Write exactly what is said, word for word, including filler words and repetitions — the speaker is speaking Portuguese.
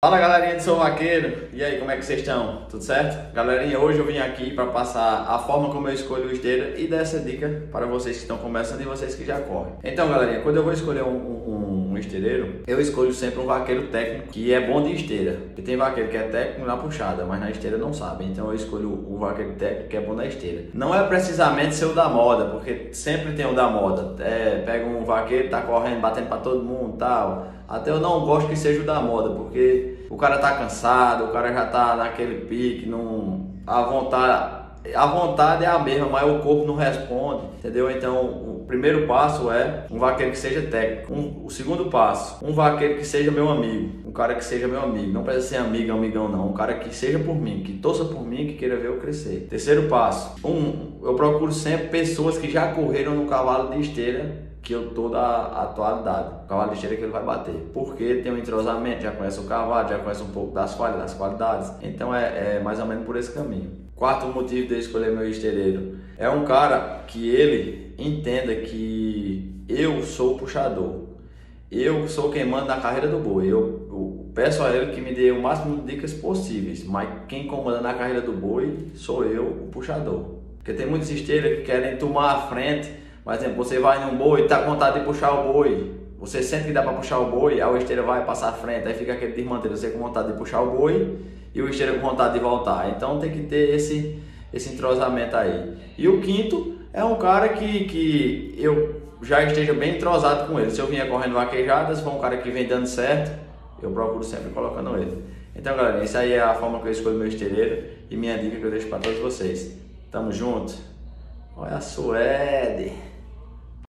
Fala galerinha de Sou Vaqueiro, e aí como é que vocês estão? Tudo certo? Galerinha, hoje eu vim aqui para passar a forma como eu escolho esteira e dar essa dica para vocês que estão começando e vocês que já correm. Então galerinha, quando eu vou escolher um, um, um esteireiro, eu escolho sempre um vaqueiro técnico que é bom de esteira. Porque tem vaqueiro que é técnico na puxada, mas na esteira não sabe. Então eu escolho o vaqueiro técnico que é bom na esteira. Não é precisamente ser o da moda, porque sempre tem o da moda. É, pega um vaqueiro, tá correndo, batendo para todo mundo e tal. Até eu não gosto que seja o da moda, porque o cara tá cansado, o cara já tá naquele pique, não... a, vontade, a vontade é a mesma, mas o corpo não responde, entendeu? Então o primeiro passo é um vaqueiro que seja técnico. Um, o segundo passo, um vaqueiro que seja meu amigo, um cara que seja meu amigo, não precisa ser amigo, amigão não, um cara que seja por mim, que torça por mim, que queira ver eu crescer. Terceiro passo, um, eu procuro sempre pessoas que já correram no cavalo de esteira, que eu tô da atualidade, o cavalo de esteira que ele vai bater, porque tem um entrosamento, já conhece o cavalo, já conhece um pouco das falhas, das qualidades, então é, é mais ou menos por esse caminho. Quarto motivo de eu escolher meu esteireiro, é um cara que ele entenda que eu sou o puxador, eu sou quem manda na carreira do boi, eu, eu peço a ele que me dê o máximo de dicas possíveis, mas quem comanda na carreira do boi sou eu, o puxador, porque tem muitos esteireiros que querem tomar a frente. Por exemplo, você vai num boi, tá com vontade de puxar o boi, você sente que dá para puxar o boi, aí o esteira vai passar à frente, aí fica aquele desmanteiro, você com vontade de puxar o boi e o esteira com vontade de voltar. Então tem que ter esse, esse entrosamento aí. E o quinto é um cara que, que eu já esteja bem entrosado com ele. Se eu vinha correndo vaquejadas, foi um cara que vem dando certo, eu procuro sempre colocando ele. Então galera, essa aí é a forma que eu escolho meu esteireiro e minha dica que eu deixo para todos vocês. Tamo junto? Olha a Suede!